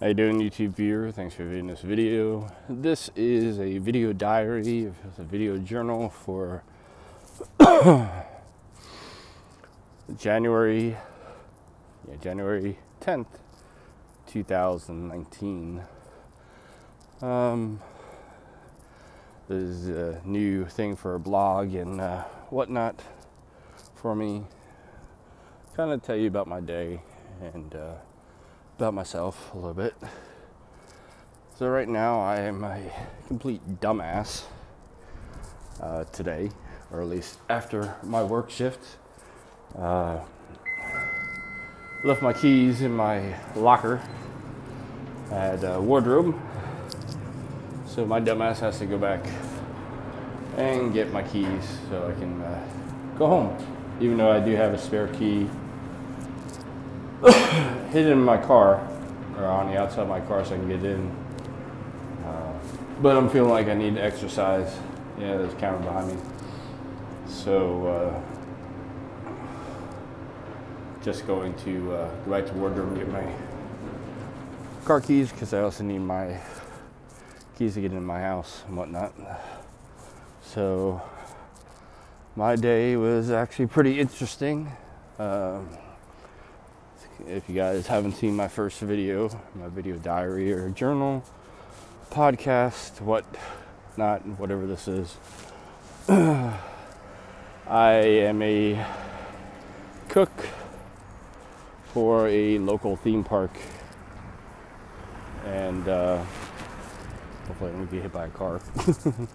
How you doing, YouTube viewer? Thanks for viewing this video. This is a video diary, it's a video journal for January 10th, 2019. This is a new thing for a blog and whatnot for me. Kind of tell you about my day and about myself a little bit. So right now I am a complete dumbass today, or at least after my work shift. Left my keys in my locker at a wardrobe, so my dumbass has to go back and get my keys so I can go home, even though I do have a spare key hidden in my car, or on the outside of my car, so I can get in. But I'm feeling like I need to exercise. Yeah, there's a camera behind me. So just going to go back to wardrobe and get my car keys, because I also need my keys to get in my house and whatnot. So my day was actually pretty interesting. If you guys haven't seen my first video, my video diary or journal, podcast, whatever this is, I am a cook for a local theme park, and hopefully I don't get hit by a car. It's an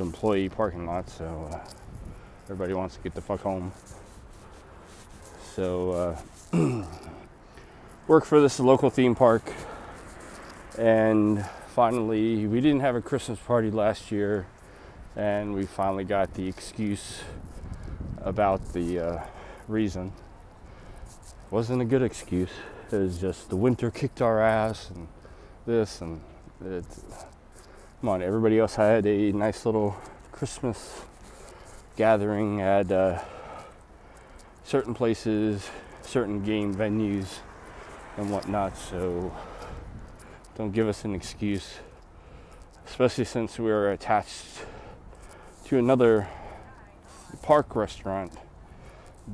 employee parking lot, so everybody wants to get the fuck home. So work for this local theme park, and finally, we didn't have a Christmas party last year, and we finally got the excuse about the reason. It wasn't a good excuse. It was just the winter kicked our ass and this and that. Come on, everybody else had a nice little Christmas gathering at certain places, certain game venues and whatnot, so don't give us an excuse, especially since we are attached to another park restaurant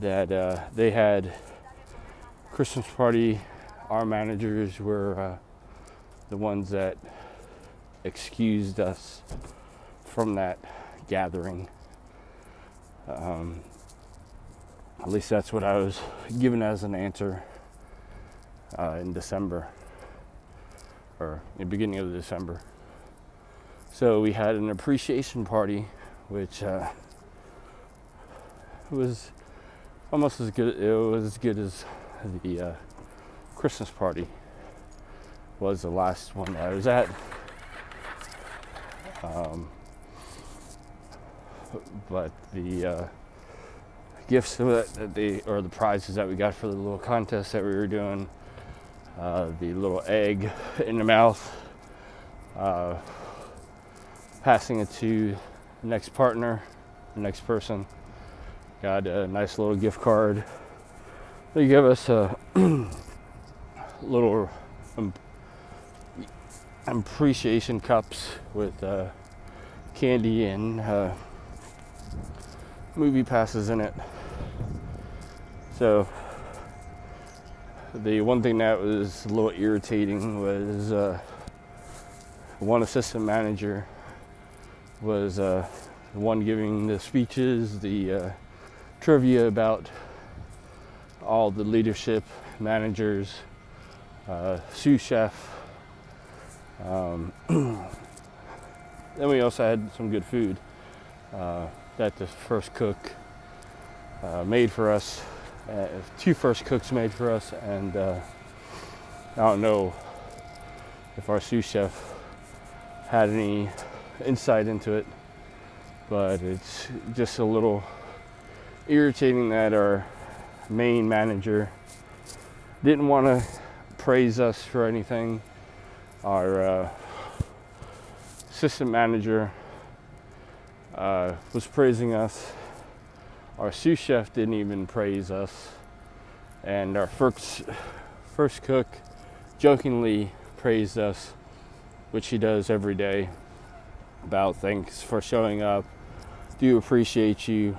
that they had Christmas party. Our managers were the ones that excused us from that gathering. At least that's what I was given as an answer in December, or the beginning of December. So we had an appreciation party, which was almost as good. It was as good as the Christmas party was the last one that I was at. But the gifts that the prizes that we got for the little contest that we were doing, the little egg in the mouth, passing it to the next partner, the next person, got a nice little gift card. They gave us a little appreciation cups with candy and movie passes in it. So the one thing that was a little irritating was one assistant manager was the one giving the speeches, the trivia about all the leadership, managers, sous chef. Then we also had some good food that the first cook made for us, two first cooks made for us, and I don't know if our sous chef had any insight into it, but it's just a little irritating that our main manager didn't want to praise us for anything. Our assistant manager was praising us. Our sous chef didn't even praise us, and our first cook jokingly praised us, which he does every day, about thanks for showing up. Do appreciate you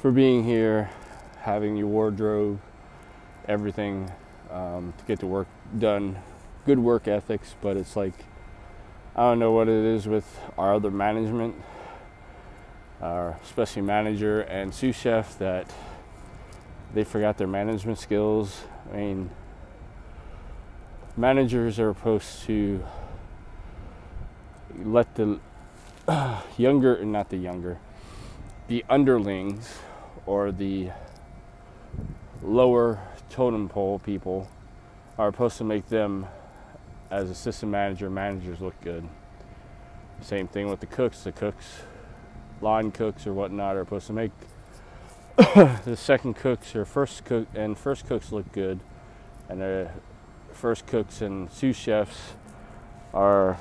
for being here, having your wardrobe, everything to get the work done. Good work ethics, but it's like, I don't know what it is with our other management, our especially manager and sous chef, that they forgot their management skills. I mean, managers are supposed to let the underlings or the lower totem pole people are supposed to make them, as assistant managers look good. Same thing with the cooks, line cooks or whatnot, are supposed to make the second cooks or first cooks look good, and the first cooks and sous chefs are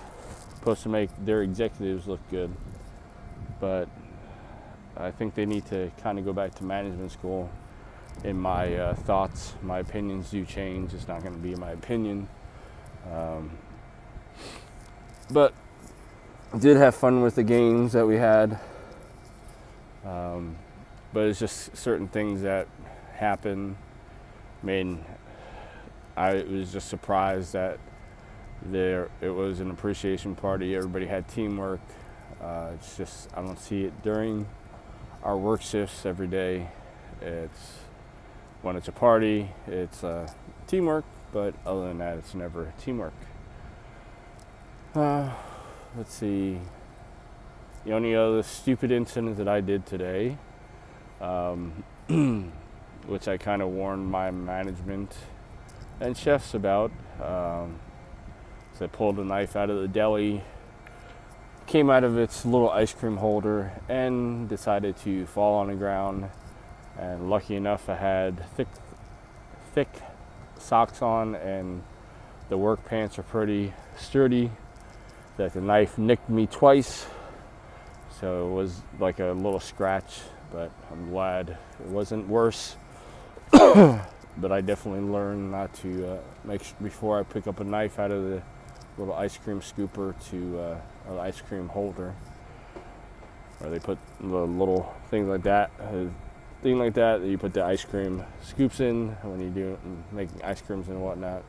supposed to make their executives look good. But I think they need to kind of go back to management school. In my thoughts, my opinions do change. It's not going to be my opinion. But I did have fun with the games that we had. But it's just certain things that happen. I mean, I was just surprised that it was an appreciation party. Everybody had teamwork. It's just, I don't see it during our work shifts every day. When it's a party, it's teamwork. But other than that, it's never teamwork. Let's see. The only other stupid incident that I did today, which I kind of warned my management and chefs about, so I pulled a knife out of the deli, came out of its little ice cream holder, and decided to fall on the ground. And lucky enough, I had thick socks on, and the work pants are pretty sturdy, that the knife nicked me twice. So it was like a little scratch, but I'm glad it wasn't worse. But I definitely learned not to before I pick up a knife out of the little ice cream scooper to an ice cream holder, or they put the little things like that, you put the ice cream scoops in when you do making ice creams and whatnot.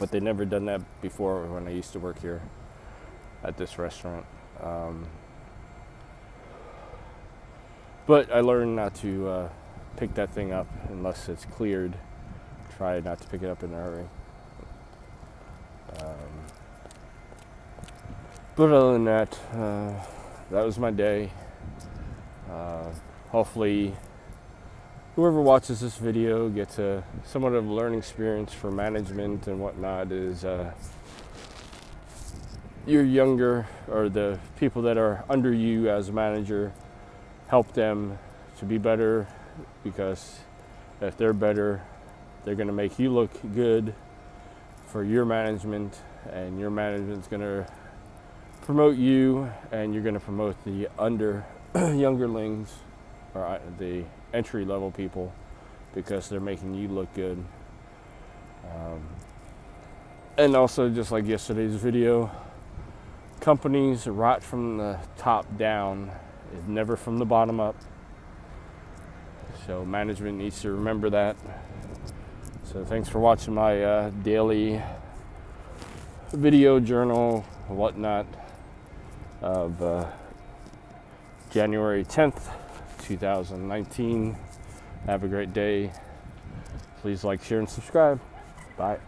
But they never done that before when I used to work here at this restaurant. But I learned not to pick that thing up unless it's cleared. Try not to pick it up in a hurry. But other than that, that was my day. Hopefully whoever watches this video gets a somewhat of a learning experience for management and whatnot, is you're younger, or the people that are under you as a manager, help them to be better, because if they're better, they're going to make you look good for your management, and your management's going to promote you, and you're going to promote the younger or the entry level people, because they're making you look good. And also, just like yesterday's video, companies rot from the top down, is never from the bottom up. So management needs to remember that. So thanks for watching my daily video journal, whatnot, of January 10th, 2019. Have a great day. Please like, share, and subscribe. Bye.